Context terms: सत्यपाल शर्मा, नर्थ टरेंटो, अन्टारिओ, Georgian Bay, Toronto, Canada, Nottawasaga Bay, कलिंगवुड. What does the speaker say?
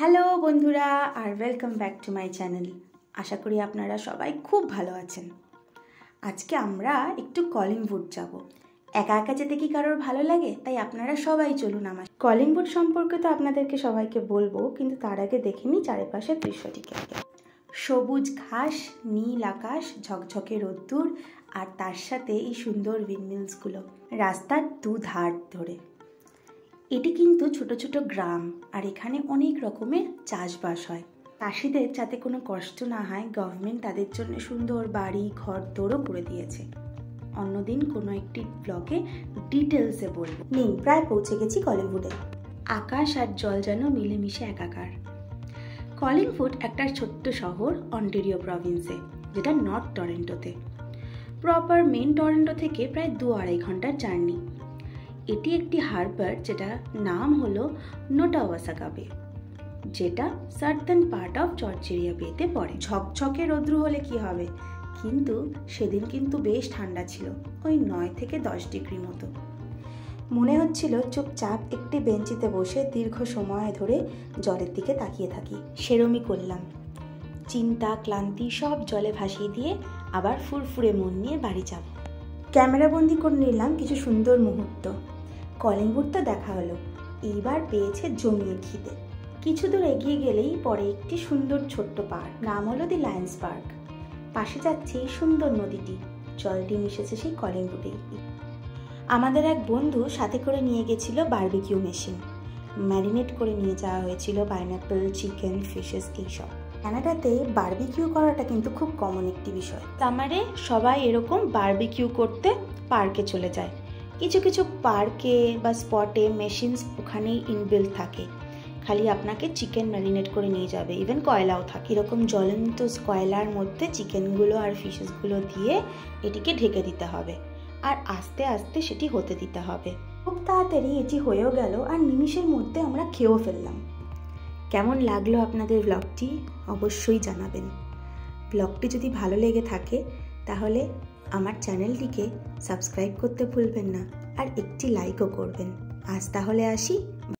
Hello बंधुरा और welcome back to my channel. आशा करी आपनारा सबाई खूब भालो आछेन। आज के आमरा एकटू कलिंगवुड जाबो। एका एका जेते कि कारोर भालो लागे ताई आपनारा सबाई चलुन आमार कलिंगवुड सम्पर्के तो आपनादेरके सबाइके बोलबो, किन्तु तार आगे देखे नि चारिपाशेर दृश्यटिके। सबुज घास, नील आकाश, झकझके रौद्दुर और तार साथे एई सुंदर विंडमिल्सगुलो रास्तार दुधार धरे। एटी किन्तु छोटो छोटो ग्राम और एखाने अनेक रकमेर चाषबास हय। चाषीदेर जाते कोनो कष्ट ना हय गवर्नमेंट तादेर जोन्नो सुंदर बाड़ी घर तोड़ो करे दियेछे। अन्यदिन कोनो एकटी ब्लगे डिटेल्से बोलबो। निन प्राय पौঁছে গেছি কলিংवुडे। आकाश और जल जान मिलेमिशे एकाकार। কলিংवुड एकटा छोट्ट शहर অন্টারিও प्रविन्से, जेटा नर्थ टरेंटोते। प्रपार मेन टरेंटो थेके प्राय 2-2.5 घंटार जार्नी। एटी एकटी हार्बर जेटार नाम हलो नोटावासागा बे, जेटा सार्टन पार्ट अफ जर्जिया बेते पड़े। झकझके रौद्र होले कि हबे, किन्तु सेदिन किन्तु बेश ठंडा छिलो, ओई 9 থেকে 10 डिग्री मतो। मने होच्छिलो चुपचाप एकटी बेंचिते बसे दीर्घ समय धरे जलेर दिके ताकिये थाकि। सेरमि करलाम, चिंता क्लांति सब जले भासिये दिये आबार फुरफुरे मन निये बाड़ी जाब। कैमरा बंदी करे निलाम किछु सुंदर मुहूर्त। কলিংবুড तो देखा हलो, एबार पेयेछे जमिये खिदे। किछु दूर एगिये गेलेई पड़े एकटी सुंदर छोट्ट पार्क, नाम हलो दि लायन्स पार्क। पाशे जाच्छे सुंदर नदीटी, जलटी मिशेछे सेई কলিংবুডেই। आमादेर एक बंधु साथे करे निये गेछिलो बारबेकिউ মেশিন। ম্যারিনেট करे निये जाओया हयेछिलो পাইনাপল, চিকেন, ফিশেস এইসব। কানাডাতে বারবিকিউ করাটা কিন্তু খুব কমন একটি বিষয়। তামারে সবাই এরকম বারবিকিউ করতে পার্কে চলে যায়। কিছু কিছু পার্কে বা স্পটে মেশিনস ওখানেই ইনবিল্ট থাকে, খালি আপনাকে চিকেন ম্যারিনেট করে নিয়ে যাবে। ইভেন কয়লাও থাকে। এরকম জ্বলন্ত কয়লার মধ্যে চিকেনগুলো আর ফিশেসগুলো দিয়ে এটিকে ঢেকে দিতে হবে আর আস্তে আস্তে সেটি হতে দিতে হবে। খুব তাড়াতাড়ি এটি হয়েও গেল আর নিমিষের মধ্যে আমরা খেয়েও ফেললাম। केमन लागलो आपनादेर ब्लगटी अवश्यई जानाबेन। ब्लगटी जोदि भालो लेगे थाके ताहले आमार चैनलटिके सबस्क्राइब करते भुलबेन ना और एकटी लाइकও करबेन। आज ताहले आसि।